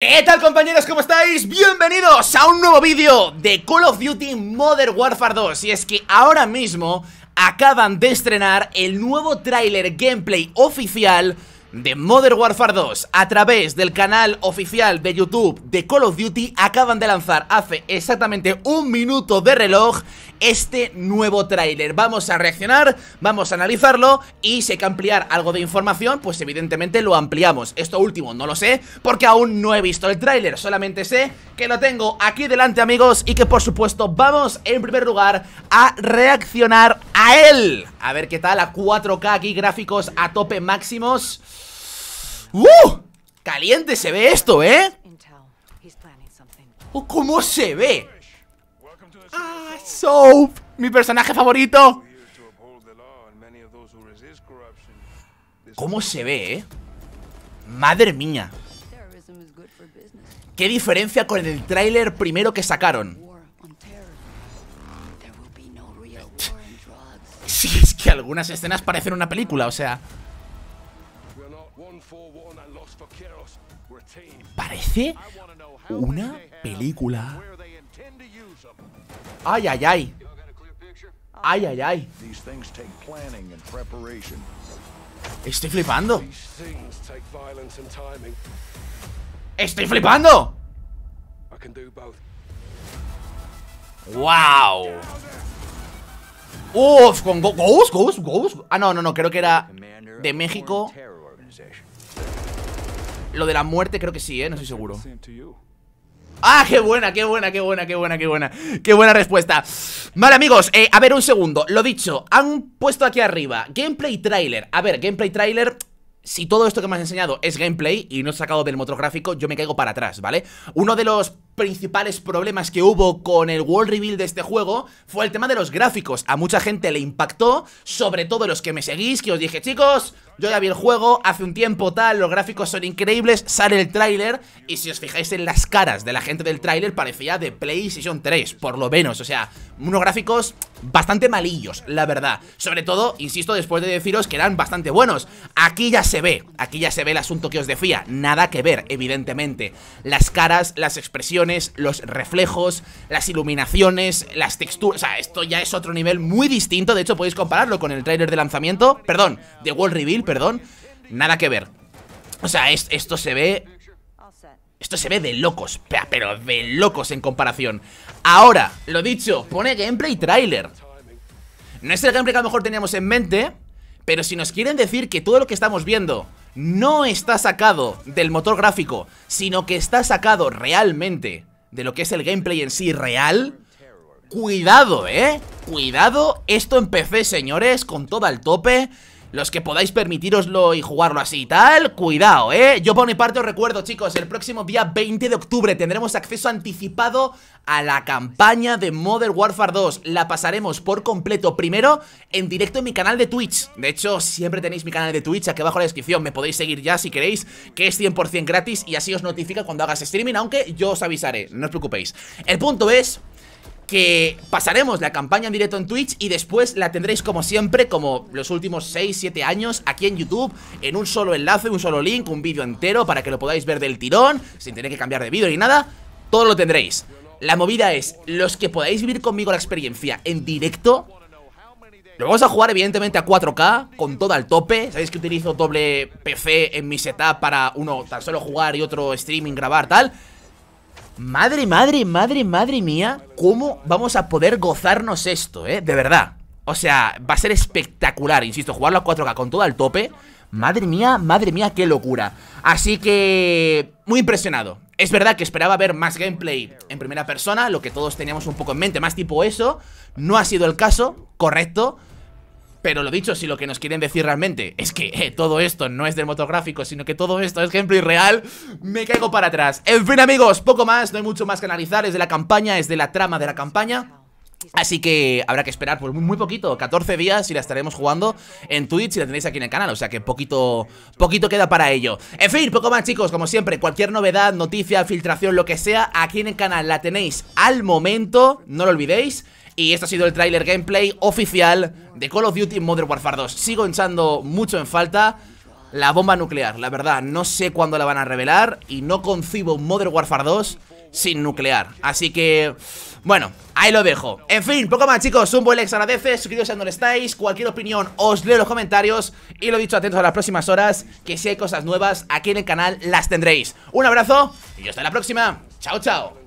¿Qué tal, compañeros? ¿Cómo estáis? Bienvenidos a un nuevo vídeo de Call of Duty Modern Warfare 2. Y es que ahora mismo acaban de estrenar el nuevo tráiler gameplay oficial de Modern Warfare 2. A través del canal oficial de YouTube de Call of Duty acaban de lanzar hace exactamente un minuto de reloj este nuevo tráiler. Vamos a reaccionar, vamos a analizarlo y si hay que ampliar algo de información, pues evidentemente lo ampliamos. Esto último no lo sé porque aún no he visto el tráiler, solamente sé que lo tengo aquí delante, amigos, y que por supuesto vamos en primer lugar a reaccionar a él. A ver qué tal, a 4K aquí, gráficos a tope máximos. Caliente se ve esto, ¿eh? ¿Cómo se ve? ¡Ah, Soap! ¡Mi personaje favorito! ¿Cómo se ve, eh? ¡Madre mía! ¡Qué diferencia con el tráiler primero que sacaron! Sí, es que algunas escenas parecen una película, o sea... Parece una película. Ay, ay, ay. Ay, ay, ay. Estoy flipando. Estoy flipando. Wow. Uf, con Ghost. Ah, no, creo que era de México. Lo de la muerte creo que sí, no estoy seguro. ¡Ah, qué buena! ¡Qué buena respuesta! Vale, amigos, a ver un segundo. Lo dicho, han puesto aquí arriba gameplay trailer. A ver, gameplay trailer. Si todo esto que me has enseñado es gameplay y no es sacado del motor gráfico, yo me caigo para atrás, ¿vale? Uno de los principales problemas que hubo con el World Reveal de este juego fue el tema de los gráficos. A mucha gente le impactó, sobre todo los que me seguís, que os dije, chicos, yo ya vi el juego hace un tiempo, tal, los gráficos son increíbles, sale el tráiler y si os fijáis en las caras de la gente del tráiler parecía de PlayStation 3, por lo menos, o sea, unos gráficos bastante malillos, la verdad. Sobre todo, insisto, después de deciros que eran bastante buenos. Aquí ya se ve el asunto que os decía, nada que ver, evidentemente. Las caras, las expresiones, los reflejos, las iluminaciones, las texturas, o sea, esto ya es otro nivel muy distinto. De hecho, podéis compararlo con el tráiler de lanzamiento, perdón, de World Reveal, perdón. Nada que ver. O sea, esto se ve de locos, pero de locos en comparación. Ahora, lo dicho, pone gameplay trailer. No es el gameplay que a lo mejor teníamos en mente, pero si nos quieren decir que todo lo que estamos viendo no está sacado del motor gráfico, sino que está sacado realmente de lo que es el gameplay en sí real, cuidado, cuidado, esto en PC, señores, con todo al tope. Los que podáis permitíroslo y jugarlo así y tal, cuidado, Yo por mi parte os recuerdo, chicos, el próximo día 20 de octubre tendremos acceso anticipado a la campaña de Modern Warfare 2. La pasaremos por completo primero en directo en mi canal de Twitch. De hecho, siempre tenéis mi canal de Twitch aquí abajo en la descripción. Me podéis seguir ya si queréis, que es 100% gratis y así os notifica cuando hagas streaming, aunque yo os avisaré, no os preocupéis. El punto es... que pasaremos la campaña en directo en Twitch y después la tendréis como siempre, como los últimos 6-7 años, aquí en YouTube, en un solo enlace, un solo link, un vídeo entero para que lo podáis ver del tirón, sin tener que cambiar de vídeo ni nada, todo lo tendréis. La movida es, los que podáis vivir conmigo la experiencia en directo, lo vamos a jugar evidentemente a 4K, con todo al tope. Sabéis que utilizo doble PC en mi setup para uno tan solo jugar y otro streaming, grabar, tal... Madre mía, cómo vamos a poder gozarnos esto, de verdad. O sea, va a ser espectacular, insisto, jugarlo a 4K con todo al tope. Madre mía, qué locura. Así que, muy impresionado. Es verdad que esperaba ver más gameplay en primera persona, lo que todos teníamos un poco en mente, más tipo eso. No ha sido el caso, correcto. Pero lo dicho, si lo que nos quieren decir realmente es que todo esto no es del motor gráfico, sino que todo esto es gameplay real, me caigo para atrás. En fin, amigos, poco más, no hay mucho más que analizar. Es de la campaña, es de la trama de la campaña. Así que habrá que esperar pues muy poquito, 14 días y la estaremos jugando en Twitch y la tenéis aquí en el canal, o sea que poquito queda para ello. En fin, poco más, chicos, como siempre, cualquier novedad, noticia, filtración, lo que sea, aquí en el canal la tenéis al momento, no lo olvidéis. Y este ha sido el tráiler gameplay oficial de Call of Duty Modern Warfare 2. Sigo hinchando mucho en falta. la bomba nuclear. La verdad, no sé cuándo la van a revelar y no concibo un Modern Warfare 2 sin nuclear. Así que, bueno, ahí lo dejo. En fin, poco más, chicos. Un buen like, agradece. Suscribiros si no lo estáis. Cualquier opinión os leo en los comentarios. Y lo dicho, atentos a las próximas horas, que si hay cosas nuevas aquí en el canal las tendréis. Un abrazo y hasta la próxima. Chao, chao.